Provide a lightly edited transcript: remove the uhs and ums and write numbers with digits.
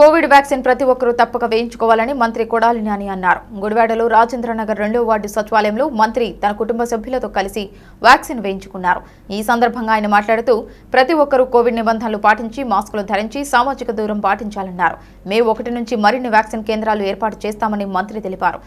Covid vaccine ప్రతి ఒక్కరూ తప్పక వేయించుకోవాలని మంత్రి కొడాలి నాని అన్నారు. గుడివాడలో రాజేంద్రనగర్ 2వ వార్డు సచివాలయంలో మంత్రి తన కుటుంబ సభ్యులతో కలిసి వ్యాక్సిన్ వేయించుకున్నారు. ఈ సందర్భంగా ఆయన మాట్లాడుతూ ప్రతి ఒక్కరూ కోవిడ్ నిబంధనలు పాటించి మాస్కులు ధరించి సామాజిక దూరం పాటించాలన్నారు. మే 1 నుంచి మరిన్ని వ్యాక్సిన్ కేంద్రాలు ఏర్పాటు చేస్తామని మంత్రి తెలిపారు.